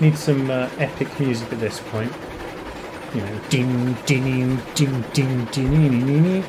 Need some epic music at this point. You know, ding, ding, ding, ding, ding, ding.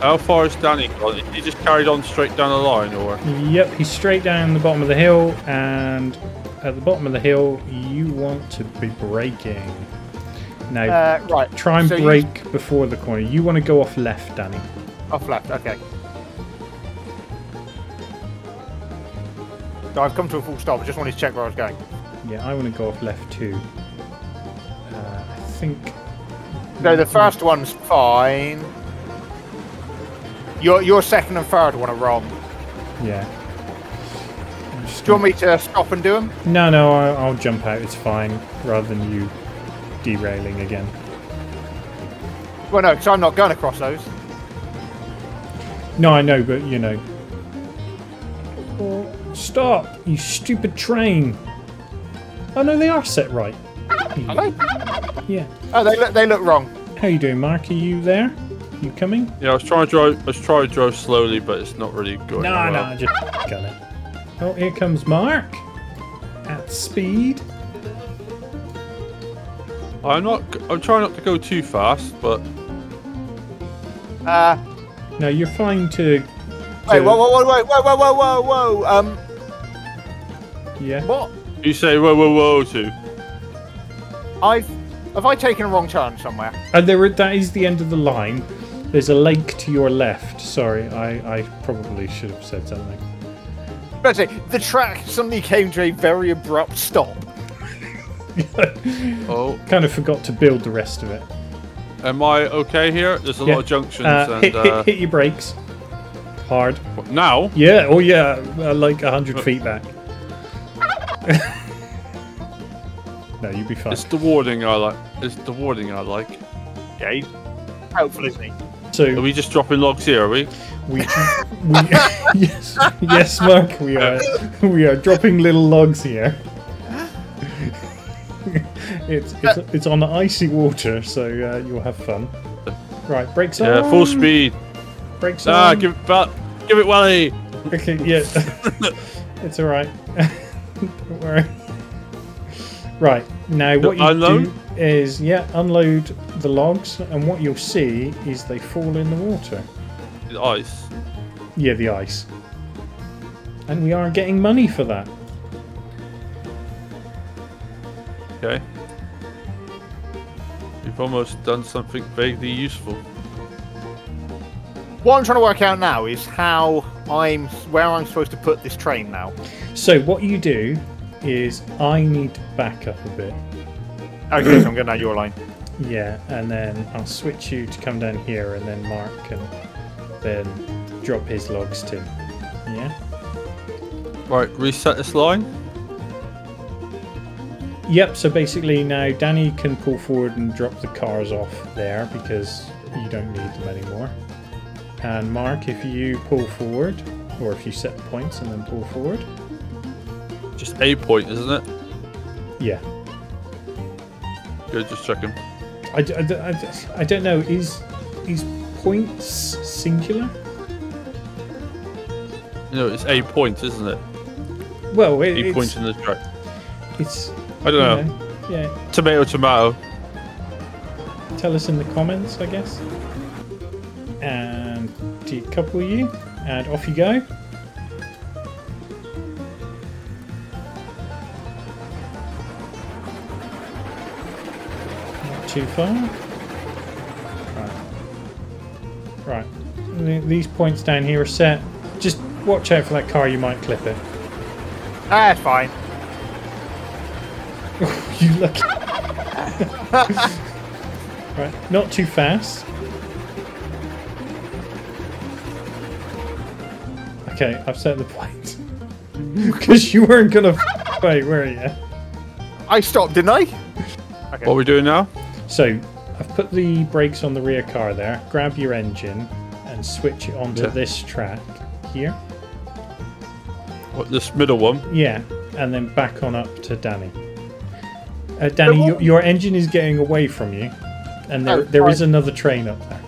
How far is Danny gone? He just carried on straight down the line, or? Yep, he's straight down the bottom of the hill, and at the bottom of the hill, you want to be braking. Now, right. Try and brake before the corner. You want to go off left, Danny. Off left, okay. No, I've come to a full stop. I just wanted to check where I was going. Yeah, I want to go off left too. I think... No, the first one's fine. Your second and third one are wrong. Yeah. Do you want me to stop and do them? No, no, I'll jump out. It's fine. Rather than you derailing again. Well, no, because I'm not going across those. No, I know, but, you know... Stop, you stupid train! Oh no, they are set right. Are they? Yeah. Oh, they look wrong. How you doing, Mark? Are you there? You coming? Yeah, I was trying to drive slowly, but it's not really going. No, no, I just got it. Oh, here comes Mark at speed. I'm trying not to go too fast, but. No, you're fine to. Wait, whoa, whoa, whoa, whoa, whoa, whoa, whoa, whoa, whoa, yeah. What? You say whoa, whoa, whoa to? Have I taken a wrong turn somewhere? That is the end of the line. There's a lake to your left. Sorry, I probably should have said something. But the track suddenly came to a very abrupt stop. Oh. Kind of forgot to build the rest of it. Am I okay here? There's a lot of junctions. And, hit your brakes. Hard. What, now? Yeah, oh yeah, like 100 feet back. No, you'll be fine. It's the warding I like. It's the warding I like. Okay. Hopefully. So, are we just dropping logs here, are we? Yes, yes, Mark, we are. We are dropping little logs here. It's on icy water, so you'll have fun. Right, brakes on. Yeah, full speed. Brakes on. Ah, give it Wally. Okay, yeah. It's alright. Don't worry. Right, now what you do is, unload the logs, and what you'll see is they fall in the water. The ice? Yeah, the ice. And we are getting money for that. Okay. You've almost done something vaguely useful. What I'm trying to work out now is where I'm supposed to put this train now. So what you do is I need to back up a bit. Okay, so I'm going down your line. Yeah, and then I'll switch you to come down here, and then Mark can then drop his logs too. Yeah? Right, reset this line. Yep, so basically now Danny can pull forward and drop the cars off there because you don't need them anymore. And Mark, if you pull forward, or if you set points and then pull forward. Just a point, isn't it? Yeah. Good, just checking. I don't know, is points singular? No, it's a point, isn't it? Well, it's... A point in the track. It's... I don't know. Yeah. Tomato, tomato. Tell us in the comments, I guess. And decouple you, and off you go. Not too far. Right. Right. These points down here are set. Just watch out for that car, you might clip it. Ah, it's fine. You lucky. Right, not too fast. Okay, I've set the point. Because you weren't going to... Wait, where are you? I stopped, didn't I? Okay. What are we doing now? So, I've put the brakes on the rear car there. Grab your engine and switch it onto this track here. What, this middle one? Yeah, and then back on up to Danny. Danny, your engine is getting away from you. And there is another train up there.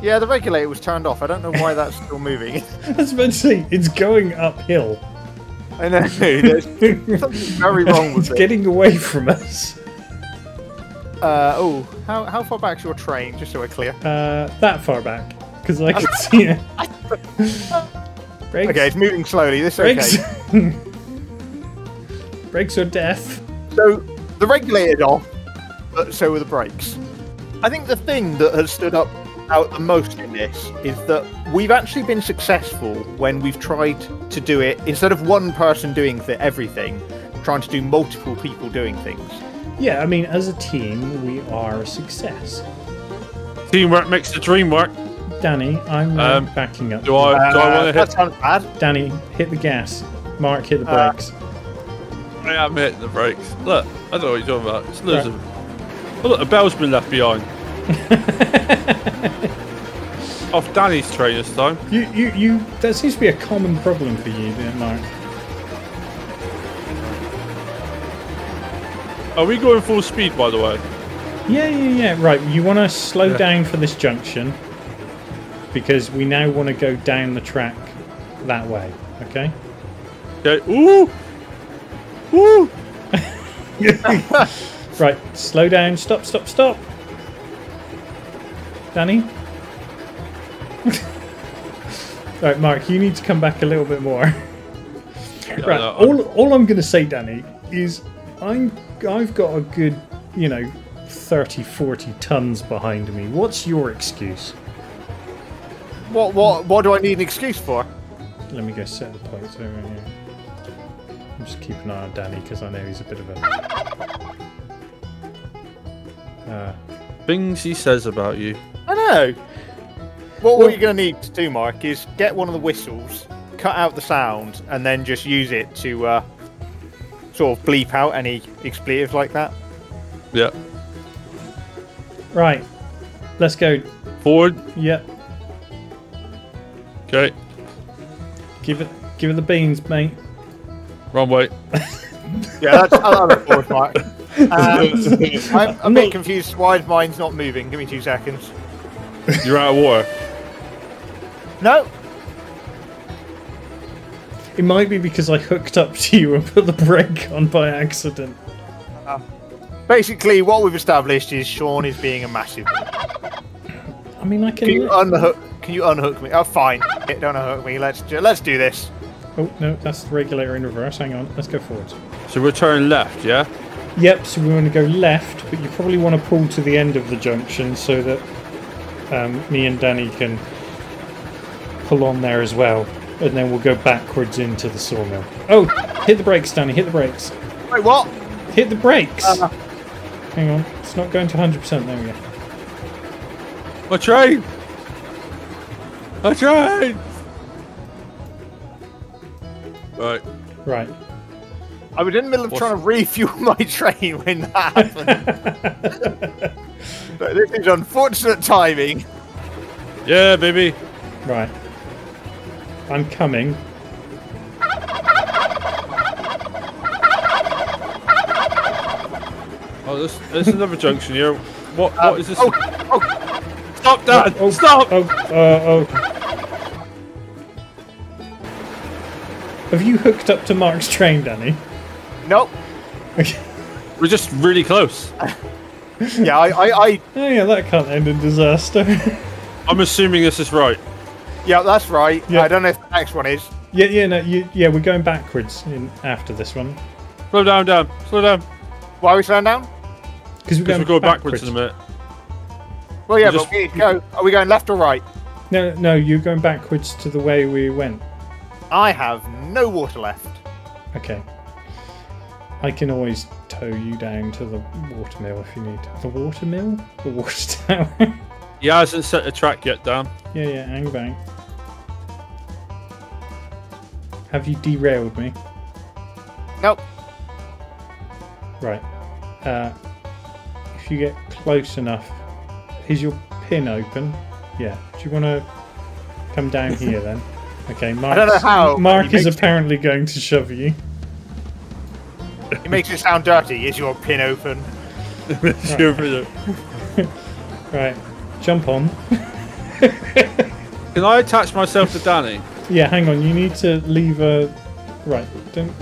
Yeah, the regulator was turned off. I don't know why that's still moving. I was about to say, it's going uphill. I know, there's something very wrong with it. It's getting away from us. Oh, how far back's your train, just so we're clear? That far back, because I can see it. Brakes. Okay, it's moving slowly, this is okay. Brakes are death. So, the regulator's off, but so are the brakes. I think the thing that has stood up out the most in this is that we've actually been successful when we've tried to do it, instead of one person doing everything, trying to do multiple people doing things. Yeah, I mean, as a team, we are a success. Teamwork makes the dream work. Danny, I'm backing up. Do I want to hit? That sounds bad. Danny, hit the gas. Mark, hit the brakes. I am hitting the brakes. Look, I don't know what you're talking about. It's loads of... Oh, look, a bell's been left behind. Off Danny's train this time. You. That seems to be a common problem for you, Mark. Are we going full speed, by the way? Yeah. Right, you want to slow down for this junction, because we now want to go down the track that way. Okay. Okay. Ooh. Ooh. Right. Slow down. Stop. Stop. Stop. Danny. Right, Mark. You need to come back a little bit more. Right. No, all I'm going to say, Danny, is I've got a good, 30-40 tons behind me. What's your excuse? What do I need an excuse for? Let me go set the plates over here. I'm just keeping an eye on Danny because I know he's a bit of a... Things he says about you. I know! What you're going to need to do, Mark, is get one of the whistles, cut out the sound, and then just use it to sort of bleep out any expletives like that. Yeah. Right. Let's go. Forward? Yep. Yeah. Okay. Give it the beans, mate. Wrong way. Yeah, that's another forward, Mark. I'm a bit confused why mine's not moving. Give me 2 seconds. You're out of water. No. It might be because I hooked up to you and put the brake on by accident. Basically, what we've established is Sean is being a massive... I mean, I can... Can you unhook me? Oh, fine. Don't unhook me. Let's do this. Oh, no, that's the regulator in reverse. Hang on. Let's go forwards. So we're turning left, yeah? Yep, so we want to go left, but you probably want to pull to the end of the junction so that me and Danny can pull on there as well. And then we'll go backwards into the sawmill. Oh, hit the brakes, Danny. Hit the brakes. Wait, what? Hit the brakes. Hang on. It's not going to 100%. There we go. My train! I tried! Right. I was in the middle of trying to refuel my train when that happened. But this is unfortunate timing. Yeah, baby. Right. I'm coming. Oh, there's another junction here. What is this? Oh. Stop, Dad! Oh, stop! Oh. Have you hooked up to Mark's train, Danny? Nope. Okay. We're just really close. Yeah, Oh, yeah, that can't end in disaster. I'm assuming this is right. Yeah, that's right. Yeah. I don't know if the next one is. Yeah, we're going backwards after this one. Slow down. Why are we slowing down? Because we're going backwards in a minute. Well, yeah, but we need to go. Are we going left or right? No, you're going backwards to the way we went. I have no water left. Okay. I can always tow you down to the watermill if you need. The watermill? The water tower? He hasn't set a track yet, Dan. Yeah, hang bang. Have you derailed me? Nope. Right. If you get close enough... Is your pin open? Yeah. Do you want to come down here then? Okay, Mark. I don't know how. Mark is apparently going to shove you. He makes it sound dirty. Is your pin open? Right, jump on. Can I attach myself to Danny? Yeah, hang on. You need to leave a Right, don't...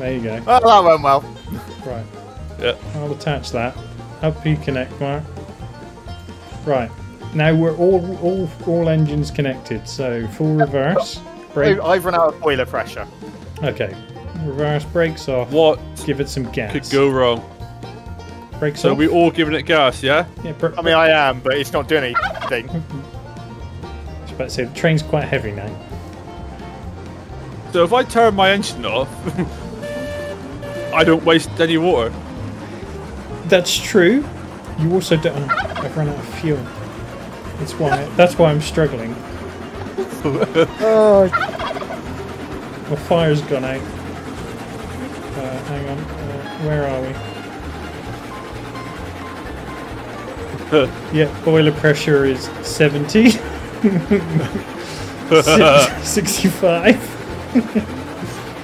There you go. Well, that went well. Right. Yeah. I'll attach that. LP connect, Mark. Right. Now we're all engines connected, so full reverse. Brake. I've run out of boiler pressure. Okay. Reverse, brakes off. What? Give it some gas. Could go wrong. Brakes off. So we all giving it gas, yeah? Yeah. I mean, I am, but it's not doing anything. I was about to say, the train's quite heavy now. So if I turn my engine off, I don't waste any water. That's true. You also don't... I've run out of fuel. That's why. That's why I'm struggling. Oh, my fire's gone out. Hang on. Where are we? Yeah, boiler pressure is 70. 65.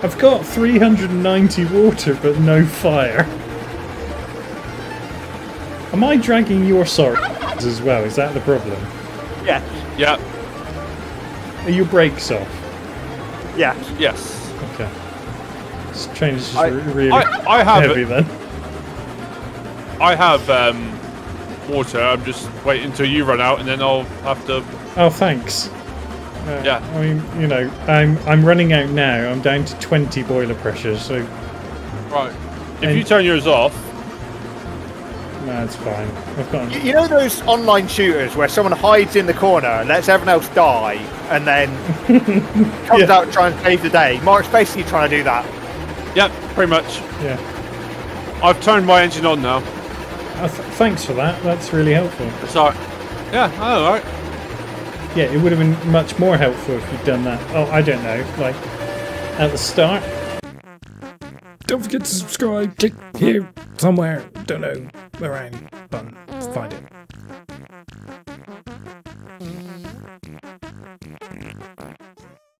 I've got 390 water, but no fire. Am I dragging your sorry as well? Is that the problem? Yeah. Yeah. Are your brakes off? Yeah. Yes. Okay. This train is just really heavy then. I have water. I'm just waiting until you run out, and then I'll have to. Oh, thanks. Yeah. I mean, you know, I'm running out now. I'm down to 20 boiler pressure. So. Right. If you turn yours off. No, it's fine. I've got you know those online shooters where someone hides in the corner and lets everyone else die and then comes out and tries to save the day? Mark's basically trying to do that. Yep, pretty much. Yeah. I've turned my engine on now. Thanks for that. That's really helpful. Sorry. Yeah, all right. Yeah, it would have been much more helpful if you'd done that. Oh, I don't know. Like, at the start. Don't forget to subscribe. Click here somewhere. Don't know. Around, but find it.